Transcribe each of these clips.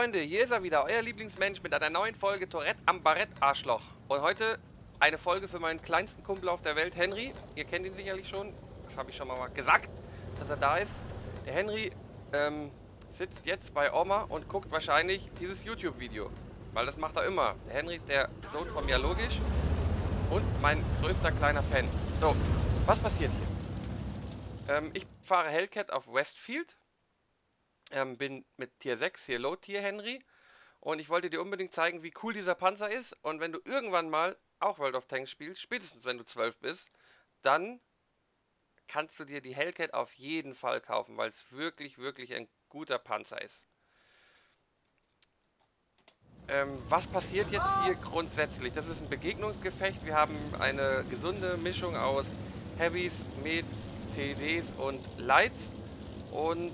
Freunde, hier ist er wieder, euer Lieblingsmensch mit einer neuen Folge Tourette am Barett Arschloch. Und heute eine Folge für meinen kleinsten Kumpel auf der Welt, Henry. Ihr kennt ihn sicherlich schon, das habe ich schon mal gesagt, dass er da ist. Der Henry sitzt jetzt bei Oma und guckt wahrscheinlich dieses YouTube-Video, weil das macht er immer. Der Henry ist der Sohn von mir, logisch, und mein größter kleiner Fan. So, was passiert hier? Ich fahre Hellcat auf Westfield. Bin mit Tier 6 hier, Low Tier Henry, und ich wollte dir unbedingt zeigen, wie cool dieser Panzer ist. Und wenn du irgendwann mal auch World of Tanks spielst, spätestens wenn du 12 bist, dann kannst du dir die Hellcat auf jeden Fall kaufen, weil es wirklich, wirklich ein guter Panzer ist. Was passiert jetzt hier grundsätzlich? Das ist ein Begegnungsgefecht. Wir haben eine gesunde Mischung aus Heavies, Meds, TDs und Lights, und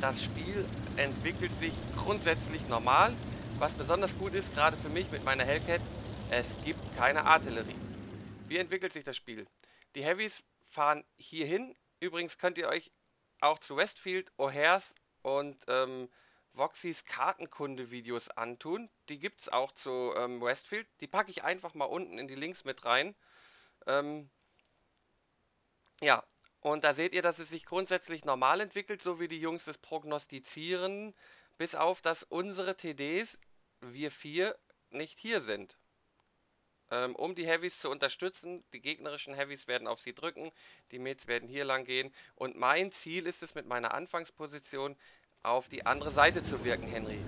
das Spiel entwickelt sich grundsätzlich normal. Was besonders gut ist, gerade für mich mit meiner Hellcat, es gibt keine Artillerie. Wie entwickelt sich das Spiel? Die Heavies fahren hier hin. Übrigens könnt ihr euch auch zu Westfield, O'Hares und Voxys Kartenkunde-Videos antun. Die gibt es auch zu Westfield. Die packe ich einfach mal unten in die Links mit rein. Ja. Und da seht ihr, dass es sich grundsätzlich normal entwickelt, so wie die Jungs das prognostizieren, bis auf, dass unsere TDs, wir vier, nicht hier sind. Um die Heavies zu unterstützen, die gegnerischen Heavies werden auf sie drücken, die Meds werden hier lang gehen. Und mein Ziel ist es, mit meiner Anfangsposition auf die andere Seite zu wirken, Henry.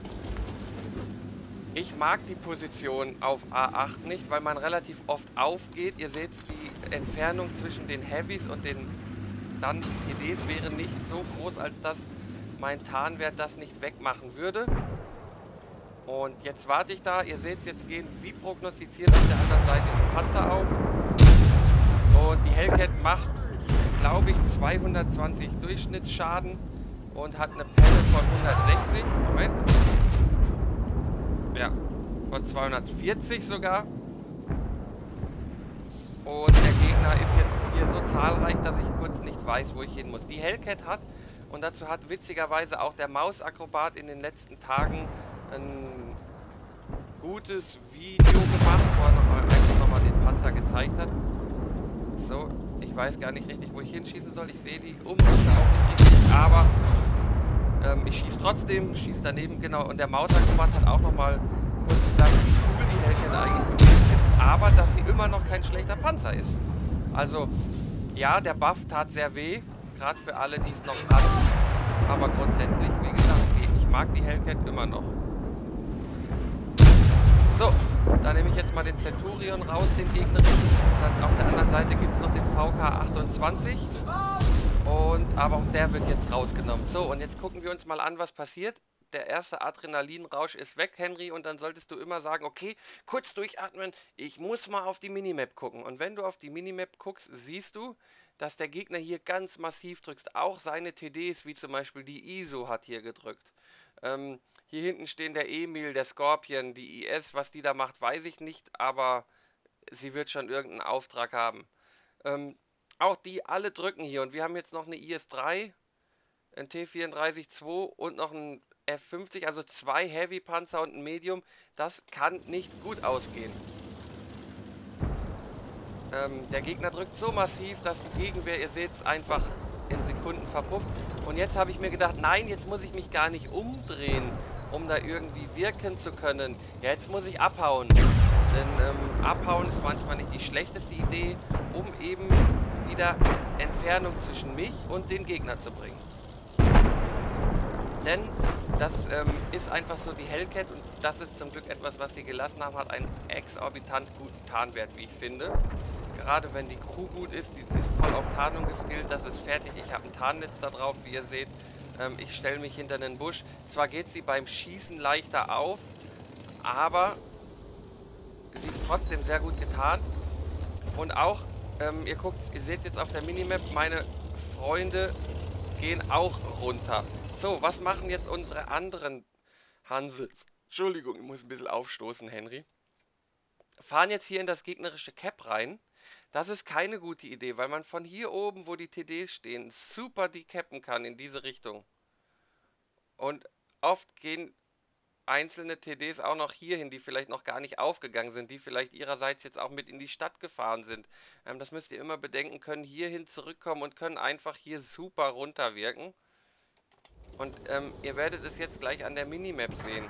Ich mag die Position auf A8 nicht, weil man relativ oft aufgeht. Ihr seht, die Entfernung zwischen den Heavies und den dann TDs wäre nicht so groß, als dass mein Tarnwert das nicht wegmachen würde. Und jetzt warte ich da. Ihr seht es, jetzt gehen wie prognostiziert auf der anderen Seite die Panzer auf. Und die Hellcat macht, glaube ich, 220 Durchschnittsschaden und hat eine Pelle von 160. Moment. Ja, von 240 sogar. Und der Gegner ist jetzt hier so zahlreich, dass ich kurz nicht weiß, wo ich hin muss. Die Hellcat hat, und dazu hat witzigerweise auch der Mausakrobat in den letzten Tagen ein gutes Video gemacht, wo er nochmal den Panzer gezeigt hat. So, ich weiß gar nicht richtig, wo ich hinschießen soll. Ich sehe die Umrisse auch nicht richtig, aber ich schieße trotzdem, schieße daneben, genau. Und der Mausakrobat hat auch nochmal kurz gesagt, wie cool die Hellcat eigentlich ist, aber dass sie immer noch kein schlechter Panzer ist. Also, ja, der Buff tat sehr weh, gerade für alle, die es noch hatten. Aber grundsätzlich, wie gesagt, ich mag die Hellcat immer noch. So, da nehme ich jetzt mal den Zenturion raus, den gegnerischen. Dann auf der anderen Seite gibt es noch den VK-28. Und, aber auch der wird jetzt rausgenommen. So, und jetzt gucken wir uns mal an, was passiert. Der erste Adrenalinrausch ist weg, Henry, und dann solltest du immer sagen, okay, kurz durchatmen, ich muss mal auf die Minimap gucken. Und wenn du auf die Minimap guckst, siehst du, dass der Gegner hier ganz massiv drückt. Auch seine TDs, wie zum Beispiel die ISO, hat hier gedrückt. Hier hinten stehen der Emil, der Scorpion, die IS, was die da macht, weiß ich nicht, aber sie wird schon irgendeinen Auftrag haben. Auch die alle drücken hier, und wir haben jetzt noch eine IS-3, ein T-34-2 und noch ein F50, also zwei Heavy-Panzer und ein Medium. Das kann nicht gut ausgehen. Der Gegner drückt so massiv, dass die Gegenwehr, ihr seht es, einfach in Sekunden verpufft. Und jetzt habe ich mir gedacht, nein, jetzt muss ich mich gar nicht umdrehen, um da irgendwie wirken zu können. Ja, jetzt muss ich abhauen. Denn abhauen ist manchmal nicht die schlechteste Idee, um eben wieder Entfernung zwischen mich und den Gegner zu bringen. Denn das ist einfach so die Hellcat, und das ist zum Glück etwas, was sie gelassen haben, hat einen exorbitant guten Tarnwert, wie ich finde. Gerade wenn die Crew gut ist, die ist voll auf Tarnung geskillt, das ist fertig. Ich habe ein Tarnnetz da drauf, wie ihr seht. Ich stelle mich hinter einen Busch. Zwar geht sie beim Schießen leichter auf, aber sie ist trotzdem sehr gut getarnt. Und auch, ihr seht jetzt auf der Minimap, meine Freunde gehen auch runter. So, was machen jetzt unsere anderen Hansels? Entschuldigung, ich muss ein bisschen aufstoßen, Henry. Fahren jetzt hier in das gegnerische Cap rein. Das ist keine gute Idee, weil man von hier oben, wo die TDs stehen, super die cappen kann in diese Richtung. Und oft gehen einzelne TDs auch noch hierhin, die vielleicht noch gar nicht aufgegangen sind, die vielleicht ihrerseits jetzt auch mit in die Stadt gefahren sind. Das müsst ihr immer bedenken, können hierhin zurückkommen und können einfach hier super runterwirken. Und ihr werdet es jetzt gleich an der Minimap sehen.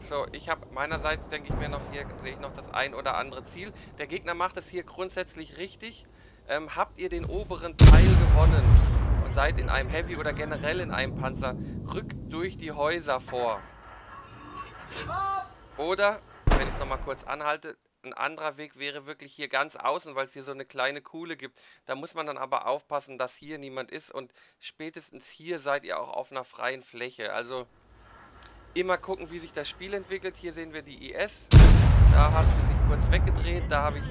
So, ich habe meinerseits, denke ich mir noch, hier sehe ich noch das ein oder andere Ziel. Der Gegner macht es hier grundsätzlich richtig. Habt ihr den oberen Teil gewonnen und seid in einem Heavy oder generell in einem Panzer, rückt durch die Häuser vor. Oder, wenn ich es nochmal kurz anhalte, ein anderer Weg wäre wirklich hier ganz außen, weil es hier so eine kleine Kuhle gibt. Da muss man dann aber aufpassen, dass hier niemand ist und spätestens hier seid ihr auch auf einer freien Fläche. Also immer gucken, wie sich das Spiel entwickelt. Hier sehen wir die IS. Da hat sie sich kurz weggedreht. Da habe ich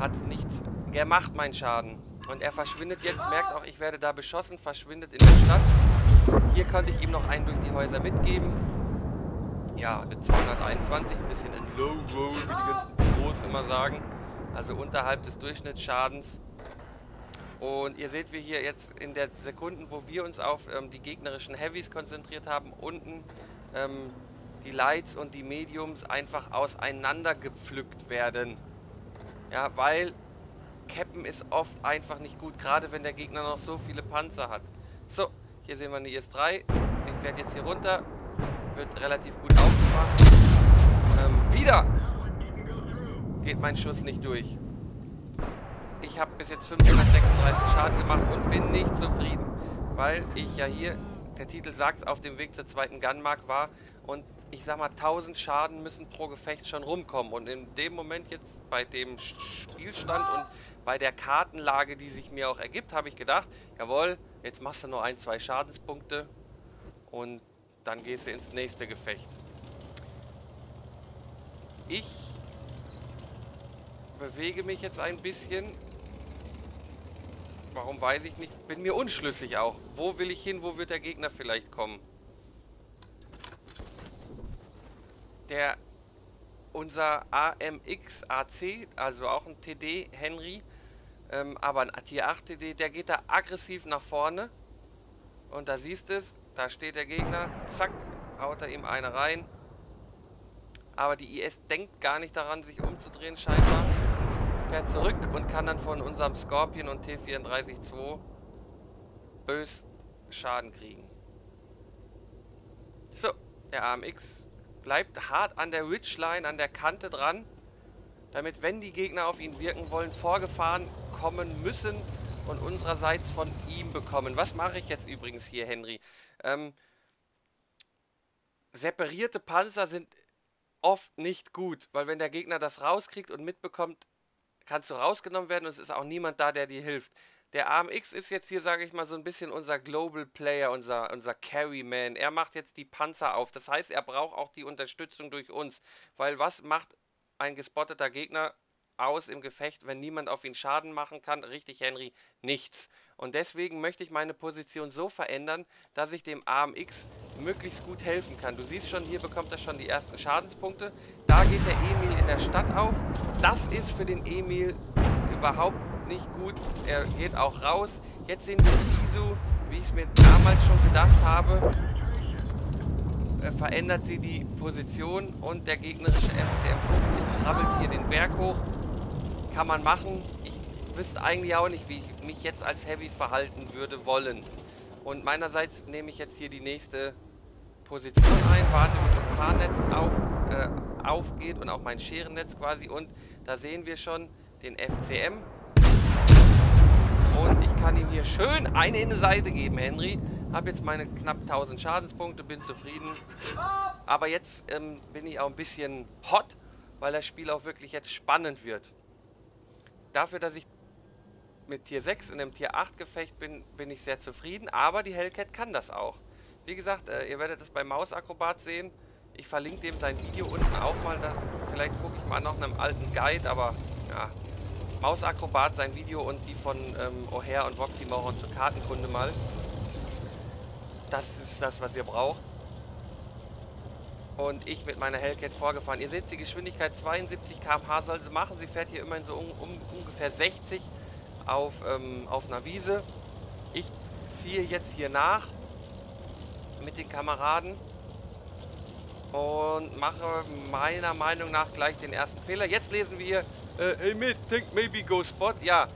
hat nichts gemacht, mein Schaden. Und er verschwindet jetzt, merkt auch, ich werde da beschossen, verschwindet in der Stadt. Hier konnte ich ihm noch einen durch die Häuser mitgeben. Ja, mit 221, ein bisschen in Low Roll, wie die ganzen Pros immer sagen. Also unterhalb des Durchschnittsschadens. Und ihr seht, wir hier jetzt in der Sekunden, wo wir uns auf die gegnerischen Heavies konzentriert haben, unten die Lights und die Mediums einfach auseinandergepflückt werden. Ja, weil Cappen ist oft einfach nicht gut, gerade wenn der Gegner noch so viele Panzer hat. So, hier sehen wir eine IS-3, die fährt jetzt hier runter, wird relativ gut aufgemacht. Wieder geht mein Schuss nicht durch. Ich habe bis jetzt 536 Schaden gemacht und bin nicht zufrieden, weil ich ja hier, der Titel sagt es, auf dem Weg zur zweiten Gunmark war und ich sag mal, 1000 Schaden müssen pro Gefecht schon rumkommen und in dem Moment jetzt bei dem Spielstand und bei der Kartenlage, die sich mir auch ergibt, habe ich gedacht, jawohl, jetzt machst du nur ein, zwei Schadenspunkte und dann gehst du ins nächste Gefecht. Ich bewege mich jetzt ein bisschen. Warum weiß ich nicht? Bin mir unschlüssig auch. Wo will ich hin? Wo wird der Gegner vielleicht kommen? Unser AMX AC, also auch ein TD Henry, aber ein T8 TD, der geht da aggressiv nach vorne. Und da siehst du es, da steht der Gegner, zack, haut er ihm eine rein. Aber die IS denkt gar nicht daran, sich umzudrehen scheinbar. Fährt zurück und kann dann von unserem Scorpion und T-34-2 bös Schaden kriegen. So, der AMX bleibt hart an der Ridgeline, an der Kante dran, damit, wenn die Gegner auf ihn wirken wollen, vorgefahren kommen müssen und unsererseits von ihm bekommen. Was mache ich jetzt übrigens hier, Henry? Separierte Panzer sind oft nicht gut, weil wenn der Gegner das rauskriegt und mitbekommt, kannst du rausgenommen werden und es ist auch niemand da, der dir hilft. Der AMX ist jetzt hier, sage ich mal, so ein bisschen unser Global Player, unser Carryman. Er macht jetzt die Panzer auf. Das heißt, er braucht auch die Unterstützung durch uns. Weil was macht ein gespotteter Gegner aus im Gefecht, wenn niemand auf ihn Schaden machen kann? Richtig, Henry, nichts. Und deswegen möchte ich meine Position so verändern, dass ich dem AMX möglichst gut helfen kann. Du siehst schon, hier bekommt er schon die ersten Schadenspunkte. Da geht der Emil in der Stadt auf. Das ist für den Emil überhaupt nicht gut, er geht auch raus. Jetzt sehen wir die ISU, wie ich es mir damals schon gedacht habe, verändert sie die Position und der gegnerische FCM50 krabbelt hier den Berg hoch. Kann man machen. Ich wüsste eigentlich auch nicht, wie ich mich jetzt als Heavy verhalten würde wollen. Und meinerseits nehme ich jetzt hier die nächste Position ein, warte, bis das Paarnetz aufgeht und auch mein Scherennetz quasi. Und da sehen wir schon den FCM. Und ich kann ihm hier schön eine Innenseite geben, Henry. Habe jetzt meine knapp 1000 Schadenspunkte, bin zufrieden. Aber jetzt bin ich auch ein bisschen hot, weil das Spiel auch wirklich jetzt spannend wird. Dafür, dass ich mit Tier 6 in einem Tier 8 Gefecht bin, bin ich sehr zufrieden. Aber die Hellcat kann das auch. Wie gesagt, ihr werdet das bei Mausakrobat sehen. Ich verlinke dem sein Video unten auch mal. Vielleicht gucke ich mal nach einem alten Guide, aber ja. Mausakrobat, sein Video und die von O'Hare und Voxy zur Kartenkunde mal. Das ist das, was ihr braucht. Und ich mit meiner Hellcat vorgefahren. Ihr seht, die Geschwindigkeit 72 km/h soll sie machen. Sie fährt hier immerhin so ungefähr 60 auf einer Wiese. Ich ziehe jetzt hier nach mit den Kameraden und mache meiner Meinung nach gleich den ersten Fehler. Jetzt lesen wir hier, Emil, think maybe go spot. Ja,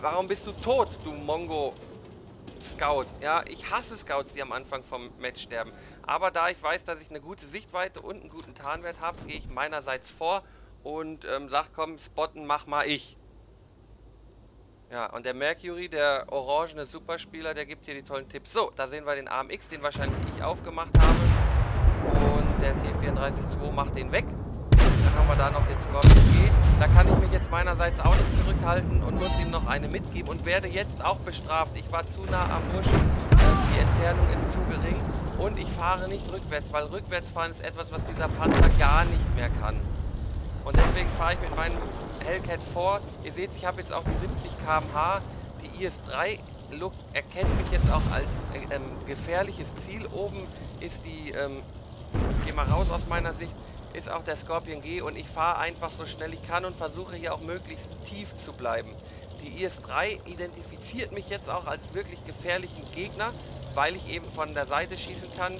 warum bist du tot, du Mongo Scout? Ja, ich hasse Scouts, die am Anfang vom Match sterben. Aber da ich weiß, dass ich eine gute Sichtweite und einen guten Tarnwert habe, gehe ich meinerseits vor und sag, komm, spotten, mach mal ich. Ja, und der Mercury, der orangene Superspieler, der gibt hier die tollen Tipps. So, da sehen wir den AMX, den wahrscheinlich ich aufgemacht habe. Und der T-34-2 macht den weg. Dann haben wir da noch den Scorpion G. Da kann ich mich jetzt meinerseits auch nicht zurückhalten und muss ihm noch eine mitgeben und werde jetzt auch bestraft. Ich war zu nah am Busch, die Entfernung ist zu gering und ich fahre nicht rückwärts, weil rückwärtsfahren ist etwas, was dieser Panzer gar nicht mehr kann. Und deswegen fahre ich mit meinem Hellcat vor. Ihr seht, ich habe jetzt auch die 70 km/h. Die IS-3 erkennt mich jetzt auch als gefährliches Ziel. Oben ist die, ich gehe mal raus aus meiner Sicht, ist auch der Scorpion G und ich fahre einfach so schnell ich kann und versuche hier auch möglichst tief zu bleiben. Die IS-3 identifiziert mich jetzt auch als wirklich gefährlichen Gegner, weil ich eben von der Seite schießen kann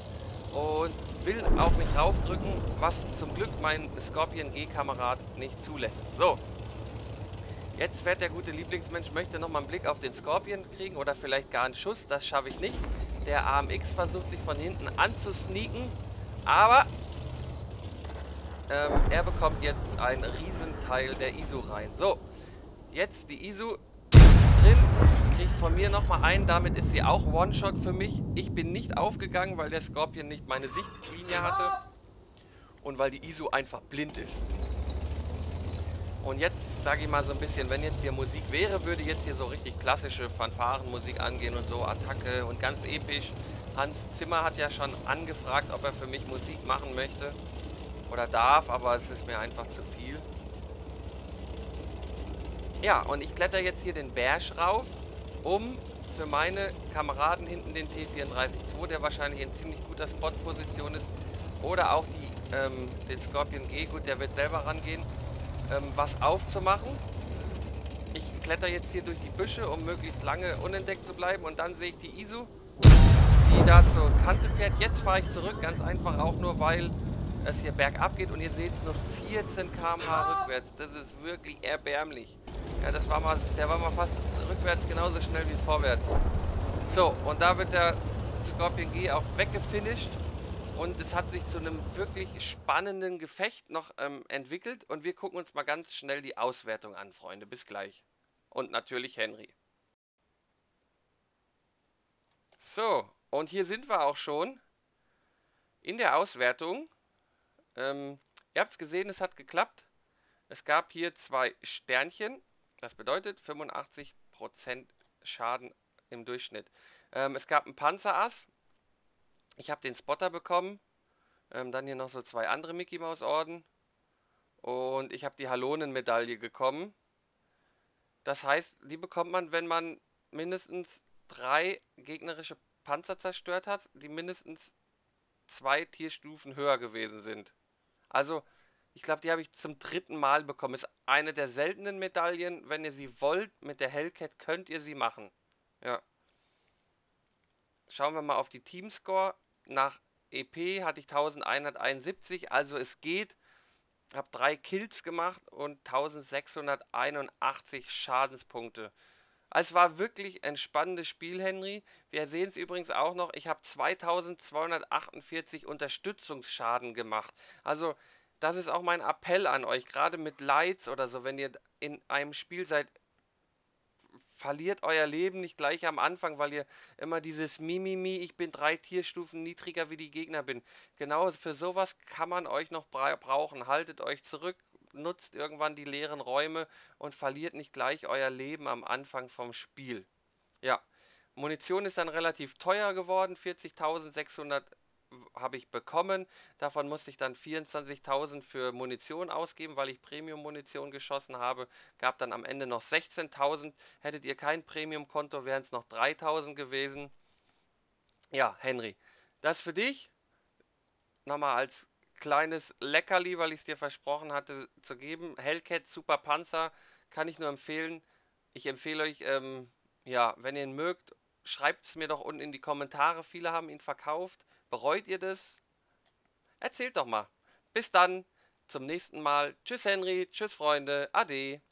und will auf mich raufdrücken, was zum Glück mein Scorpion G-Kamerad nicht zulässt. So, jetzt fährt der gute Lieblingsmensch, möchte nochmal einen Blick auf den Scorpion kriegen oder vielleicht gar einen Schuss, das schaffe ich nicht. Der AMX versucht sich von hinten anzusneaken, aber er bekommt jetzt einen Riesenteil der ISU rein. So, jetzt die ISU drin, kriegt von mir nochmal einen, damit ist sie auch One-Shot für mich. Ich bin nicht aufgegangen, weil der Scorpion nicht meine Sichtlinie hatte und weil die ISU einfach blind ist. Und jetzt sage ich mal so ein bisschen, wenn jetzt hier Musik wäre, würde jetzt hier so richtig klassische Fanfarenmusik angehen und so, Attacke und ganz episch. Hans Zimmer hat ja schon angefragt, ob er für mich Musik machen möchte. Oder darf, aber es ist mir einfach zu viel. Ja, und ich kletter jetzt hier den Berg rauf, um für meine Kameraden hinten den T-34-2, der wahrscheinlich in ziemlich guter Spot-Position ist, oder auch die, den Scorpion G, gut, der wird selber rangehen, was aufzumachen. Ich kletter jetzt hier durch die Büsche, um möglichst lange unentdeckt zu bleiben und dann sehe ich die ISU, die da zur Kante fährt. Jetzt fahre ich zurück, ganz einfach auch nur, weil es hier bergab geht und ihr seht es nur 14 km/h rückwärts. Das ist wirklich erbärmlich. Ja, das war mal, der war mal fast rückwärts genauso schnell wie vorwärts. So, und da wird der Scorpion G auch weggefinisht und es hat sich zu einem wirklich spannenden Gefecht noch entwickelt und wir gucken uns mal ganz schnell die Auswertung an, Freunde. Bis gleich. Und natürlich Henry. So, und hier sind wir auch schon in der Auswertung. Ihr habt es gesehen, es hat geklappt. Es gab hier 2 Sternchen. Das bedeutet 85% Schaden im Durchschnitt. Es gab einen Panzerass. Ich habe den Spotter bekommen. Dann hier noch so 2 andere Mickey-Maus-Orden. Und ich habe die Halonen-Medaille bekommen. Das heißt, die bekommt man, wenn man mindestens 3 gegnerische Panzer zerstört hat, die mindestens 2 Tierstufen höher gewesen sind. Also, ich glaube, die habe ich zum 3. Mal bekommen. Ist eine der seltenen Medaillen. Wenn ihr sie wollt, mit der Hellcat könnt ihr sie machen. Ja. Schauen wir mal auf die Teamscore. Nach EP hatte ich 1171, also es geht. Ich habe 3 Kills gemacht und 1681 Schadenspunkte. Es war wirklich ein spannendes Spiel, Henry. Wir sehen es übrigens auch noch, ich habe 2248 Unterstützungsschaden gemacht. Also, das ist auch mein Appell an euch, gerade mit Lights oder so, wenn ihr in einem Spiel seid, verliert euer Leben nicht gleich am Anfang, weil ihr immer dieses Mimimi, ich bin 3 Tierstufen niedriger wie die Gegner bin. Genau, für sowas kann man euch noch brauchen. Haltet euch zurück. Nutzt irgendwann die leeren Räume und verliert nicht gleich euer Leben am Anfang vom Spiel. Ja, Munition ist dann relativ teuer geworden, 40.600 habe ich bekommen, davon musste ich dann 24.000 für Munition ausgeben, weil ich Premium-Munition geschossen habe, gab dann am Ende noch 16.000, hättet ihr kein Premium-Konto, wären es noch 3.000 gewesen. Ja, Henry, das für dich, nochmal als kleines Leckerli, weil ich es dir versprochen hatte zu geben. Hellcat Super Panzer kann ich nur empfehlen. Ich empfehle euch, ja, wenn ihr ihn mögt, Schreibt es mir doch unten in die Kommentare. Viele haben ihn verkauft. Bereut ihr das? Erzählt doch mal. Bis dann. Zum nächsten Mal. Tschüss Henry. Tschüss Freunde. Ade.